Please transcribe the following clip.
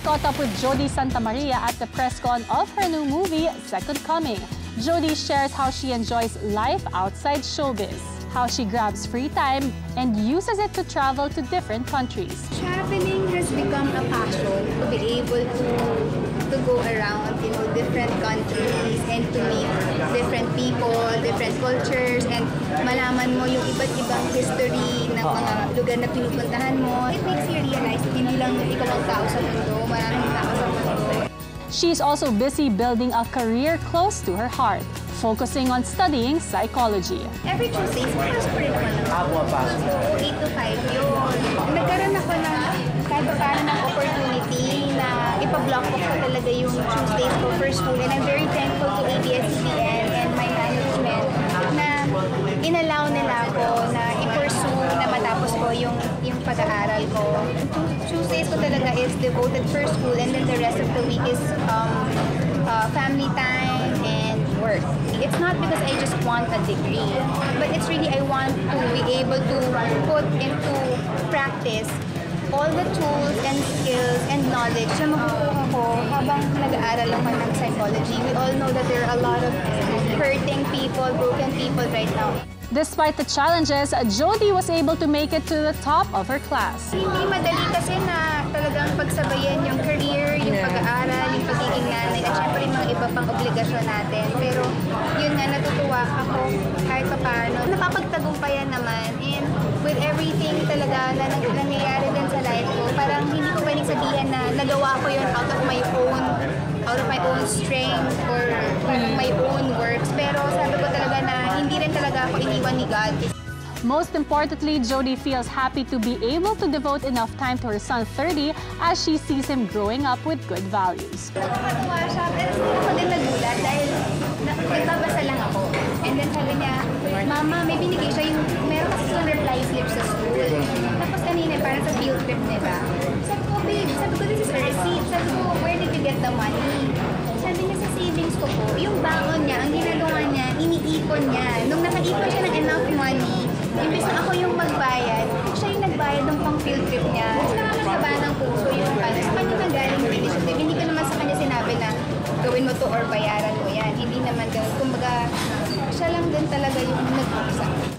we caught up with Jodi Sta. Maria at the press con of her new movie, Second Coming. Jodi shares how she enjoys life outside showbiz, how she grabs free time and uses it to travel to different countries. Traveling has become a passion, to be able to go around, you know, different countries and to meet different people, different cultures, and malaman mo yung iba't ibang history ng mga lugar na pinupuntahan mo. It makes you realize hindi lang ikaw ang tao sa mundo, maraming tao sa mundo. She's also busy building a career close to her heart, focusing on studying psychology. Every Tuesday, class ko rin naman. So, 8 to 5 yun. Nagkaroon ako na kahit parang ng opportunity na ipa-block ko talaga yung Tuesdays ko for school. And I'm very thankful to ABS-CBN and my management na inallow nila ako na i-pursue na matapos ko yung pag-aaral ko. Tuesdays ko talaga is devoted for school, and then the rest of the week is family time and work. It's not because I just want a degree, but it's really I want to be able to put into practice all the tools and skills and knowledge na makukuha ko habang nag-aaral ako ng psychology. We all know that there are a lot of hurting people, broken people right now. Despite the challenges, Jodi was able to make it to the top of her class. Hindi madali kasi na talagang pagsabayan yung career, yung pag-aaral, yung pagiging nanay, at syempre yung mga iba pang obligasyon natin. Pero yun nga, natutuwa ako kahit pa paano. Napapagtagumpayan naman, and with everything talaga na nangyayari din sa life ko, parang hindi ko pwedeng sabihin na nagawa ko yun out of my own strength or my own works. Pero sabi ko talaga na hindi rin talaga ako iniwan ni God. Most importantly, Jodi feels happy to be able to devote enough time to her son, 30, as she sees him growing up with good values. Nakakatuwa siya, pero ako din nagulat dahil nagbabasa lang ako. And then sabi niya, Mama, may binigay siya yung meron kasi sa reply slip sa school. Tapos kanina, parang sa field trip nila. Sabi ko, babe, sabi ko, this is a receipt. Sabi ko, where did you get the money? Sabi niya, sa savings ko po, yung baon niya, ang ginagawa niya, iniipon niya. Nung nakaipon siya ng enough money, imbes na ako yung magbayad, siya yung nagbayad ng pang field trip niya. Mas nakakasaba ng puso yung ano. Sa kanya nang galing yung initiative. Hindi ko naman sa kanya sinabi na gawin mo to or bayaran mo yan. Hindi naman ganun. Kumbaga, siya lang din talaga yung nag-uusap.